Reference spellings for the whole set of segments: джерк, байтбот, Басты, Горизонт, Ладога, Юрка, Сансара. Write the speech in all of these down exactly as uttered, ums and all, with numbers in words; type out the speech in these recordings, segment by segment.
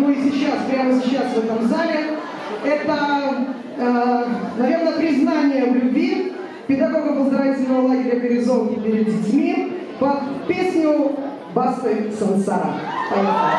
мы сейчас, прямо сейчас в этом зале, это, э, наверное, признание в любви педагого-поздравительного лагеря «Горизонт» перед детьми под песню Басты «Сансара». Поехали.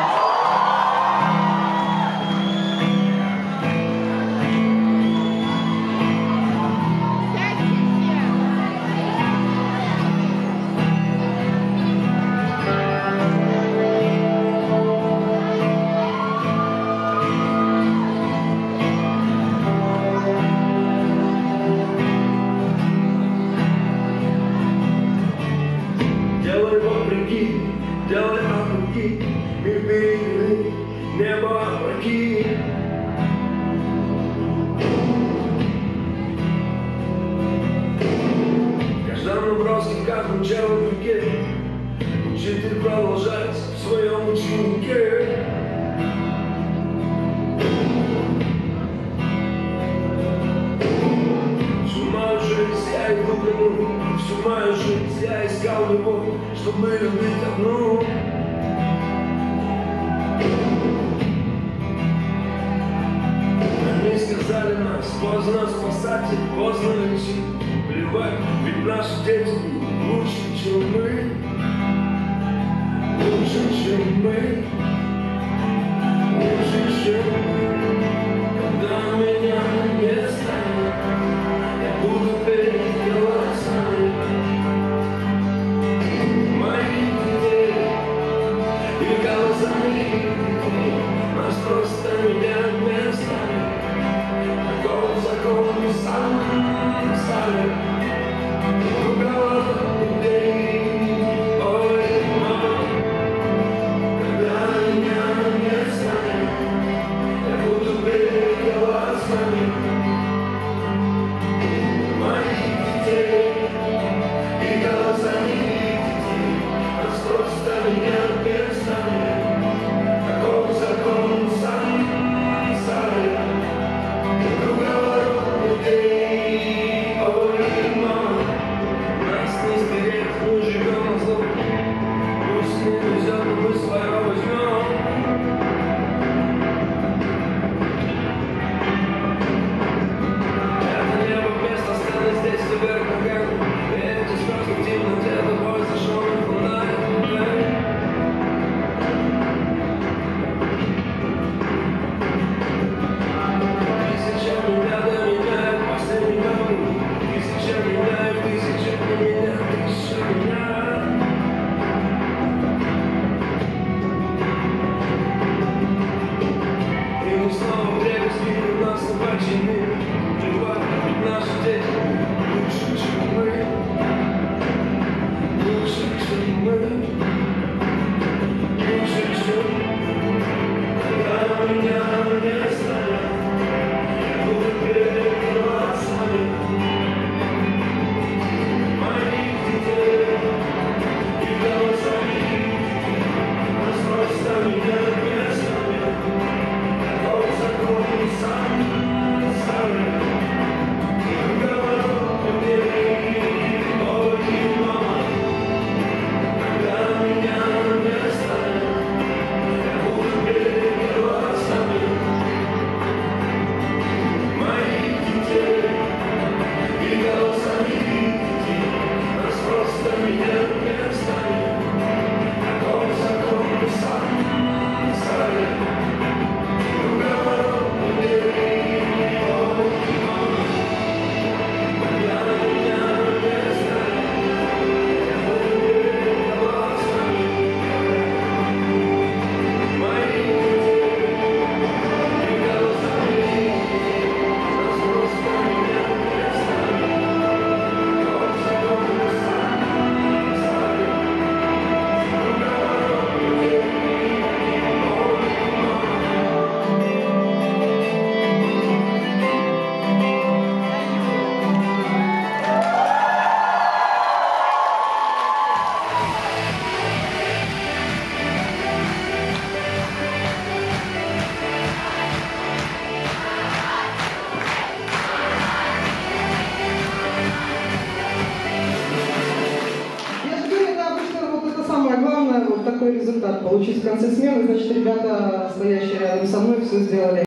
Получить в конце смены, значит, ребята, стоящие рядом и со мной все сделали.